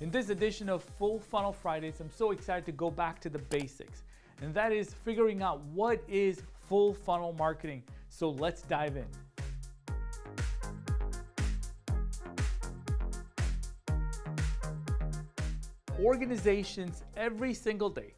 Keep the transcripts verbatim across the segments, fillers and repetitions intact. In this edition of Full Funnel Fridays, I'm so excited to go back to the basics, and that is figuring out what is full funnel marketing. So let's dive in. Organizations every single day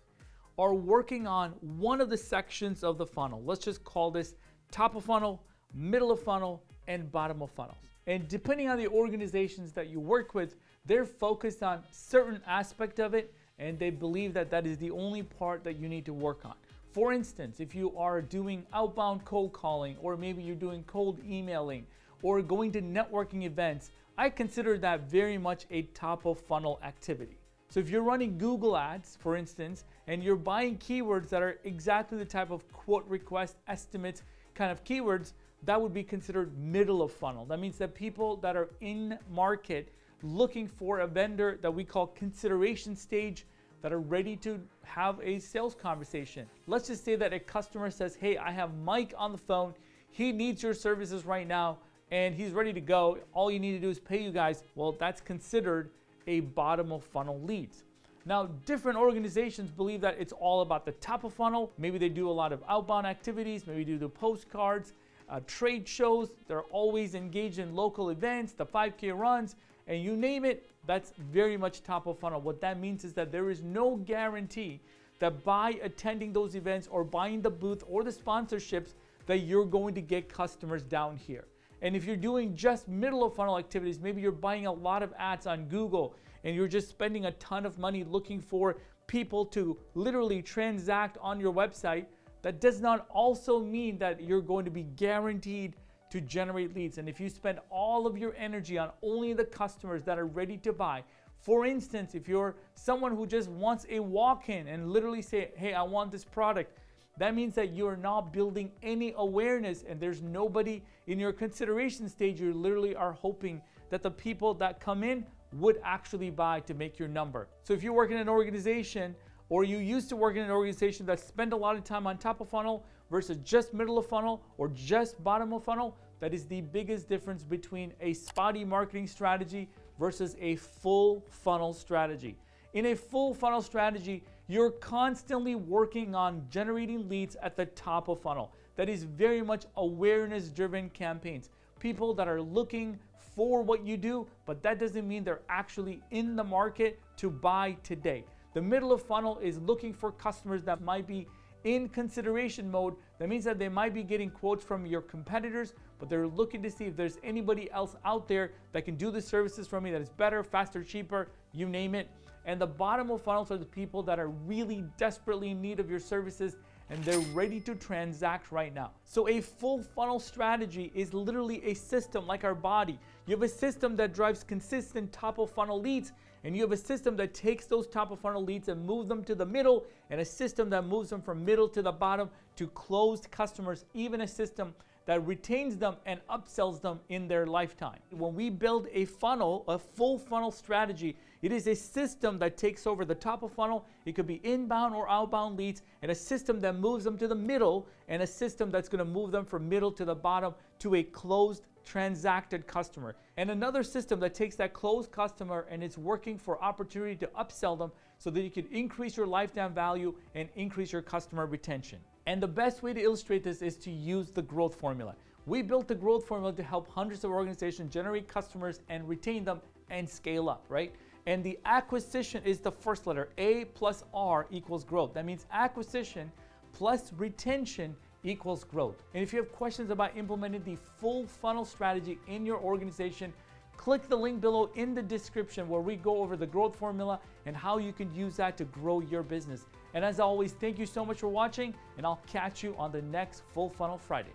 are working on one of the sections of the funnel. Let's just call this top of funnel, middle of funnel, and bottom of funnel. And depending on the organizations that you work with, they're focused on certain aspect of it, and they believe that that is the only part that you need to work on. For instance, if you are doing outbound cold calling, or maybe you're doing cold emailing, or going to networking events, I consider that very much a top of funnel activity. So if you're running Google Ads, for instance, and you're buying keywords that are exactly the type of quote request estimates kind of keywords, that would be considered middle of funnel. That means that people that are in market looking for a vendor that we call consideration stage that are ready to have a sales conversation. Let's just say that a customer says, hey, I have Mike on the phone. He needs your services right now and he's ready to go. All you need to do is pay you guys. Well, that's considered a bottom of funnel leads. Now, different organizations believe that it's all about the top of funnel. Maybe they do a lot of outbound activities, maybe do the postcards, uh, trade shows. They're always engaged in local events, the five K runs, and you name it, that's very much top of funnel. What that means is that there is no guarantee that by attending those events or buying the booth or the sponsorships that you're going to get customers down here. And if you're doing just middle of funnel activities, maybe you're buying a lot of ads on Google and you're just spending a ton of money looking for people to literally transact on your website, that does not also mean that you're going to be guaranteed to generate leads. And if you spend all of your energy on only the customers that are ready to buy, for instance, if you're someone who just wants a walk-in and literally say, hey, I want this product, that means that you're not building any awareness and there's nobody in your consideration stage. You literally are hoping that the people that come in would actually buy to make your number. So if you work in an organization or you used to work in an organization that spend a lot of time on top of funnel versus just middle of funnel or just bottom of funnel, that is the biggest difference between a spotty marketing strategy versus a full funnel strategy. In a full funnel strategy, you're constantly working on generating leads at the top of funnel. That is very much awareness-driven campaigns. People that are looking for what you do, but that doesn't mean they're actually in the market to buy today. The middle of funnel is looking for customers that might be in consideration mode. That means that they might be getting quotes from your competitors, but they're looking to see if there's anybody else out there that can do the services for me that is better, faster, cheaper, you name it. And the bottom of funnels are the people that are really desperately in need of your services and they're ready to transact right now. So a full funnel strategy is literally a system like our body. You have a system that drives consistent top of funnel leads, and you have a system that takes those top of funnel leads and moves them to the middle, and a system that moves them from middle to the bottom to closed customers, even a system that retains them and upsells them in their lifetime. When we build a funnel, a full funnel strategy, it is a system that takes over the top of funnel. It could be inbound or outbound leads, and a system that moves them to the middle, and a system that's gonna move them from middle to the bottom to a closed transacted customer. And another system that takes that closed customer and it's working for opportunity to upsell them so that you can increase your lifetime value and increase your customer retention. And the best way to illustrate this is to use the growth formula. We built the growth formula to help hundreds of organizations generate customers and retain them and scale up, right? And the acquisition is the first letter. A plus R equals growth. That means acquisition plus retention equals growth. And if you have questions about implementing the full funnel strategy in your organization, click the link below in the description where we go over the growth formula and how you can use that to grow your business. And as always, thank you so much for watching, and I'll catch you on the next Full Funnel Friday.